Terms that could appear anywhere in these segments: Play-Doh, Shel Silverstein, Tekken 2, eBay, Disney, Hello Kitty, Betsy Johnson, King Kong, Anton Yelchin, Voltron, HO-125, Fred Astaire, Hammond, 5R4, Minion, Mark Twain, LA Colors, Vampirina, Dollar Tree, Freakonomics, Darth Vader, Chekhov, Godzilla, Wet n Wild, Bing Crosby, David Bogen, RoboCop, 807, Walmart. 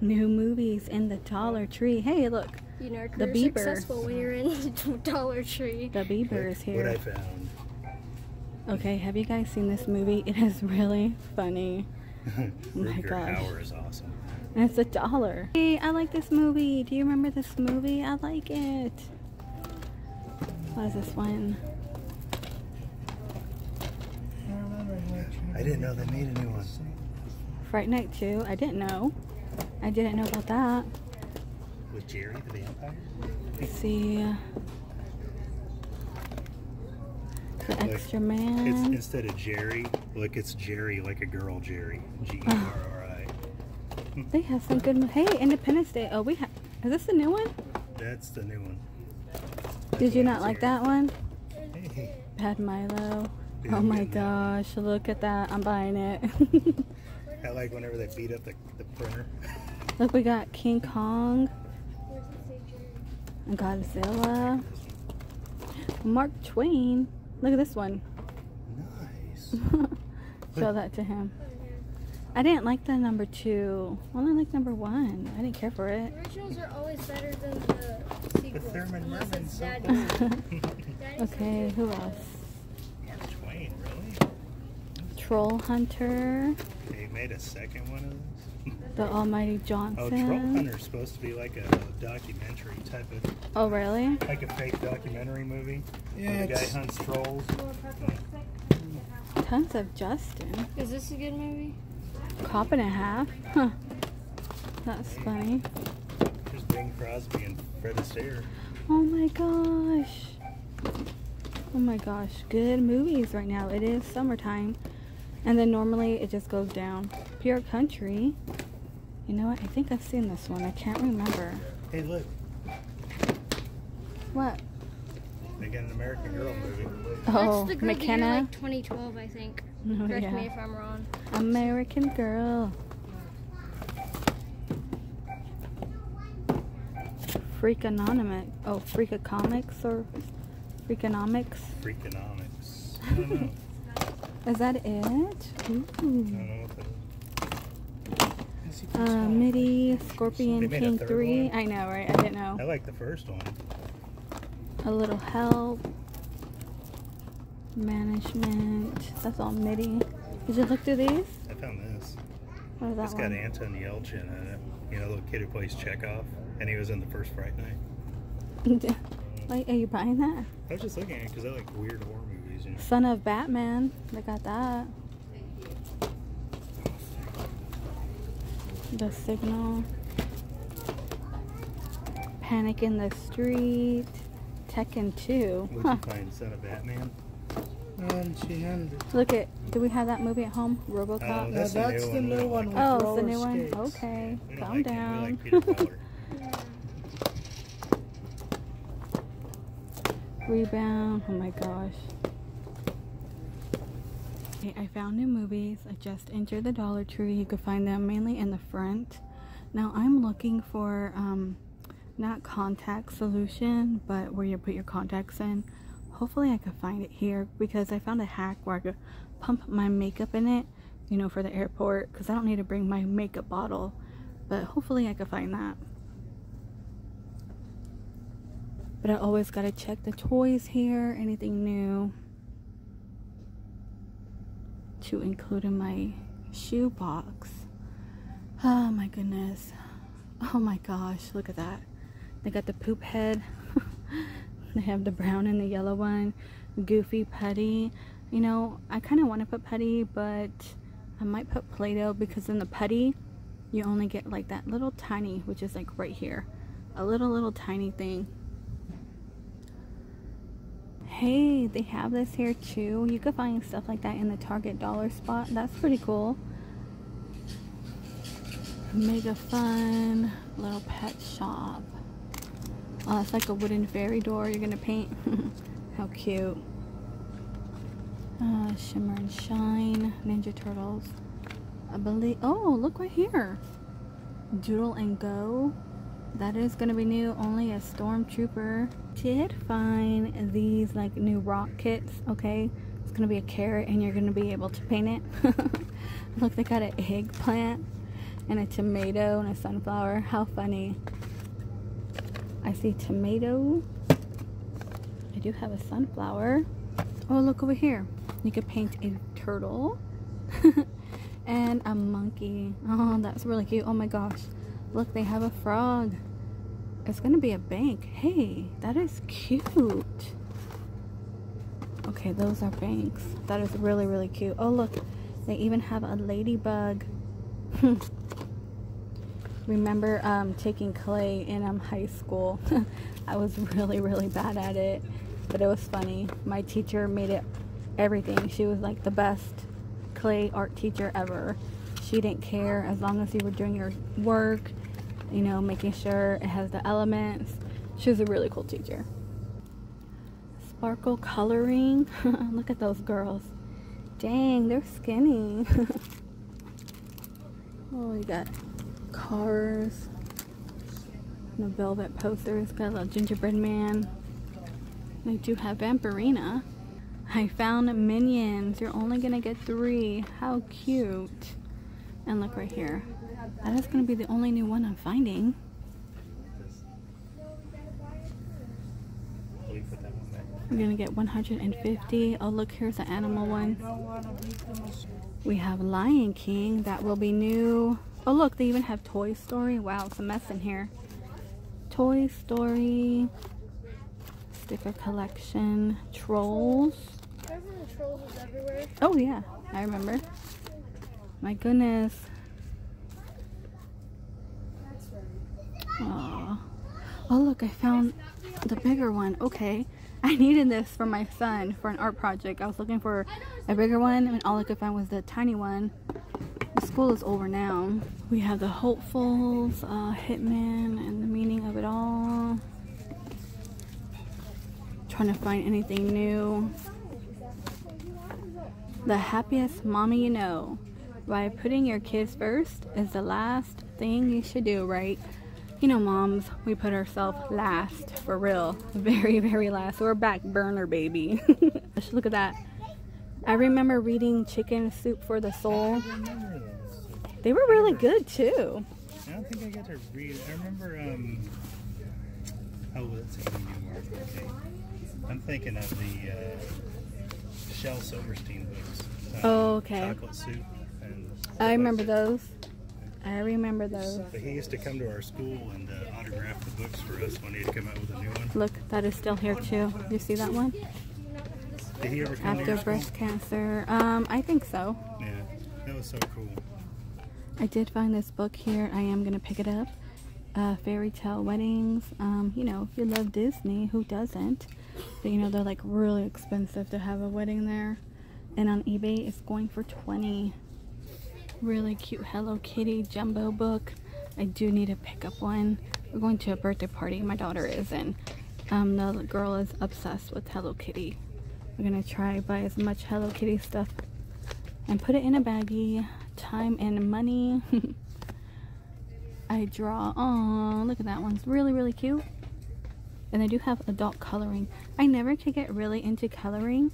New movies in the Dollar Tree. Hey, look. You know, the Bieber. Successful when you're in the Dollar Tree. The Bieber is here. What I found. Okay, have you guys seen this movie? It is really funny. Oh my gosh. Hour is awesome. And it's $1. Hey, I like this movie. Do you remember this movie? I like it. What is this one? I didn't know they made a new one. Fright Night 2. I didn't know. I didn't know about that. With Jerry the vampire? Let's see. The like, Extra Man. It's, instead of Jerry, look, it's Jerry like a girl Jerry. G-E-R-R-I. Oh. They have some good... Hey, Independence Day. Oh, we have... Is this the new one? That's the new one. That's Did you not like that one? Hey. Bad Milo. Dude, oh my gosh, look at that. I'm buying it. I like whenever they beat up the printer. Look, we got King Kong. Godzilla. Mark Twain. Look at this one. Nice. Show that to him. I didn't like the number 2. I only like number 1. I didn't care for it. The originals are always better than the sequels. The Thurman Merman. Okay, who else? Mark Twain, really? Troll Hunter. They made a second one of those? The Almighty Johnson. Oh, Troll Hunter's supposed to be like a documentary type of... Oh, really? Like a fake documentary movie. Yeah, the guy hunts trolls. Tons of Justin. Is this a good movie? Cop and a Half? Huh. That's funny. There's Bing Crosby and Fred Astaire. Oh my gosh. Oh my gosh. Good movies right now. It is summertime. And then normally it just goes down. Pure Country. You know what? I think I've seen this one. I can't remember. Hey, look. What? They got an American Girl movie. Oh, that's the McKenna. Like 2012, I think. Oh, correct me if I'm wrong. American Girl. Freak Anonymous. Oh, Freakonomics or Freakonomics? Freakonomics. I don't know. Is that it? Ooh. I don't know what that is. MIDI, Scorpion King 3. One. I know, right? I didn't know. I like the first one. A Little Help. Management. That's all MIDI. Did you look through these? I found this. What is that one? It's got Anton Yelchin in it. You know, the little kid who plays Chekhov. And he was in the first Fright Night. Wait, are you buying that? I was just looking at it because I like weird horror movies. Son of Batman. They got that. The Signal. Panic in the Street. Tekken 2. Would you find Son of Batman? Look at. Do we have that movie at home? RoboCop. That's the new one. Oh, it's the new one. Okay, calm down. Rebound. Oh my gosh. I found new movies. I just entered the Dollar Tree. You could find them mainly in the front. Now I'm looking for not contact solution, but where you put your contacts in. Hopefully I could find it here because I found a hack where I could pump my makeup in it, you know, for the airport, because I don't need to bring my makeup bottle, but hopefully I could find that. But I always got to check the toys here, anything new. To include in my shoe box. Oh my goodness. Oh my gosh, look at that. They got the poop head. They have the brown and the yellow one. Goofy, Putty. You know, I kind of want to put Putty, but I might put Play-Doh because in the Putty you only get like that little tiny, which is like right here, a little tiny thing. Hey, they have this here too. You could find stuff like that in the Target dollar spot. That's pretty cool. Mega Fun. Little pet shop. Oh, it's like a wooden fairy door you're gonna paint. How cute. Shimmer and Shine. Ninja Turtles. I believe. Oh, look right here. Doodle and Go. That is going to be new, only a stormtrooper. Did find these like new rock kits, okay? It's going to be a carrot and you're going to be able to paint it. Look, they got an eggplant. and a tomato and a sunflower. How funny. I see tomato. I do have a sunflower. Oh, look over here. You could paint a turtle and a monkey. Oh, that's really cute. Oh my gosh. Look, they have a frog. It's gonna be a bank. Hey, that is cute. Okay, those are banks. That is really, really cute. Oh, look. They even have a ladybug. Remember taking clay in high school. I was really, really bad at it, but it was funny. My teacher made it everything. She was like the best clay art teacher ever. She didn't care as long as you were doing your work, you know, making sure it has the elements. She was a really cool teacher. Sparkle coloring. Look at those girls. Dang, they're skinny. Oh, we got cars and a velvet poster. It's got a little gingerbread man. They do have Vampirina. I found Minions. You're only gonna get 3. How cute. And look right here. That is gonna be the only new one I'm finding. We're gonna get 150. Oh, look, here's the animal one. We have Lion King. That will be new. Oh, look, they even have Toy Story. Wow, it's a mess in here. Toy Story. Sticker collection. Trolls. Remember when the Trolls was everywhere? Oh, yeah. I remember. My goodness. Aww. Oh, look, I found the bigger one. Okay. I needed this for my son for an art project. I was looking for a bigger one and all I could find was the tiny one. The school is over now. We have the Hopefuls, Hitman, and the meaning of it all. Trying to find anything new. The happiest mommy you know. By putting your kids first is the last thing you should do, right? You know, moms, we put ourselves last, for real. Very, very last. We're back burner, baby. Just look at that. I remember reading Chicken Soup for the Soul. They were really good, too. I don't think I got to read. I remember, oh, that's a new word. Okay. I'm thinking of the Shel Silverstein books. Oh, okay. Chocolate Soup. And I remember those. I remember those. But he used to come to our school and autograph the books for us when he'd come out with a new one. Look, that is still here too. You see that one? Did he ever come after breast cancer? I think so. Yeah, that was so cool. I did find this book here. I am gonna pick it up. Fairy tale weddings. You know, if you love Disney, who doesn't? But you know, they're like really expensive to have a wedding there. And on eBay, it's going for $20. Really cute Hello Kitty jumbo book. I do need to pick up one. We're going to a birthday party. My daughter is, and the girl is obsessed with Hello Kitty. We're gonna try buy as much Hello Kitty stuff and put it in a baggie. Time and money. I draw. Oh, look at that one. It's really, really cute. And I do have adult coloring. I never could get really into coloring.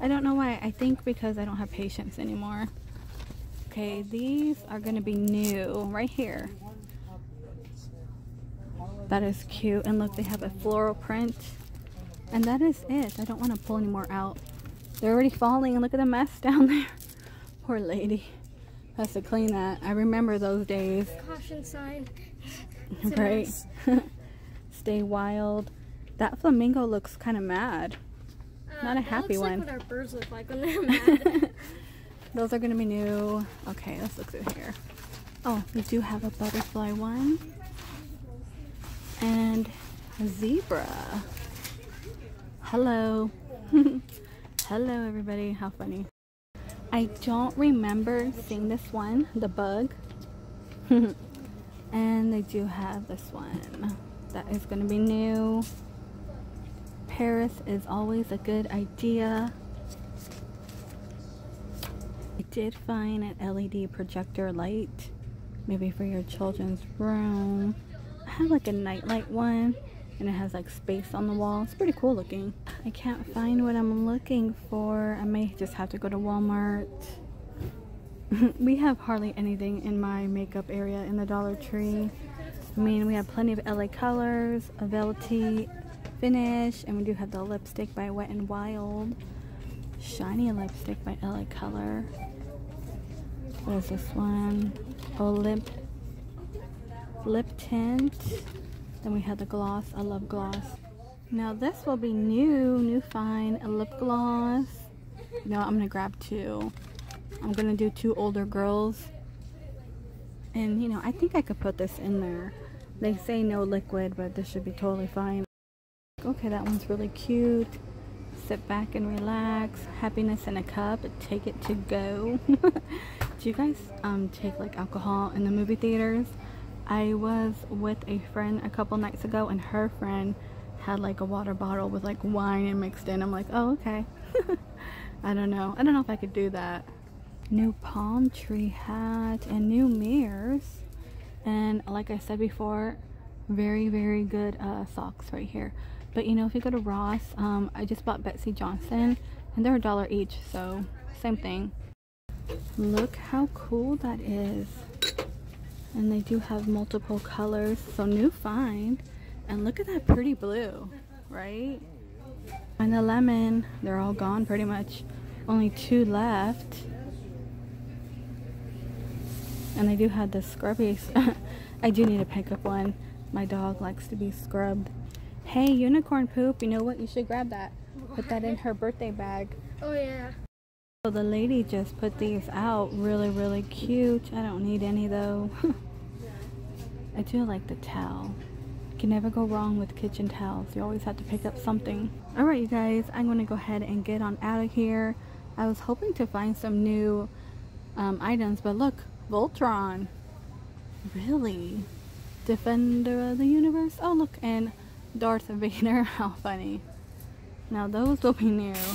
I don't know why. I think because I don't have patience anymore. Okay, these are going to be new right here. That is cute. And look, they have a floral print. And that is it. I don't want to pull any more out. They're already falling. And look at the mess down there. Poor lady. Has to clean that. I remember those days. Caution sign. Right? Stay wild. That flamingo looks kind of mad. Not a happy one. That's like what our birds look like when they're mad. Those are going to be new. Okay, let's look through here. Oh, we do have a butterfly one. And a zebra. Hello. Hello, everybody. How funny. I don't remember seeing this one, the bug. And they do have this one. That is going to be new. Paris is always a good idea. I did find an LED projector light, maybe for your children's room. I have like a nightlight one, and it has like space on the wall. It's pretty cool looking. I can't find what I'm looking for. I may just have to go to Walmart. We have hardly anything in my makeup area in the Dollar Tree. I mean, we have plenty of LA Colors, a velvety finish, and we do have the lipstick by Wet n Wild. Shiny lipstick by LA Color. What is this one? Olymp Lip Tint. Then we have the gloss. I love gloss. Now this will be new find, a lip gloss. You know what, I'm gonna grab two. I'm gonna do two older girls. And you know, I think I could put this in there. They say no liquid, but this should be totally fine. Okay, that one's really cute. Sit back and relax. Happiness in a cup. Take it to go. Do you guys take like alcohol in the movie theaters? I was with a friend a couple nights ago, and her friend had like a water bottle with like wine and mixed in. I'm like, oh, okay. I don't know if I could do that. New palm tree hat and new mirrors, and like I said before, very good socks right here. But you know, if you go to Ross, I just bought Betsy Johnson, and they're $1 each, so same thing. Look how cool that is. And they do have multiple colors, so new find. And look at that pretty blue, right? And the lemon, they're all gone pretty much. Only two left. And they do have the scrubbies. I do need to pick up one. My dog likes to be scrubbed. Hey, unicorn poop, you know what? You should grab that. Put that in her birthday bag. Oh, yeah. So the lady just put these out. Really cute. I don't need any, though. I do like the towel. You can never go wrong with kitchen towels. You always have to pick up something. Alright, you guys. I'm going to go ahead and get on out of here. I was hoping to find some new items, but look. Voltron. Really? Defender of the universe? Oh, look. And Darth Vader. How funny. Now, those will be new.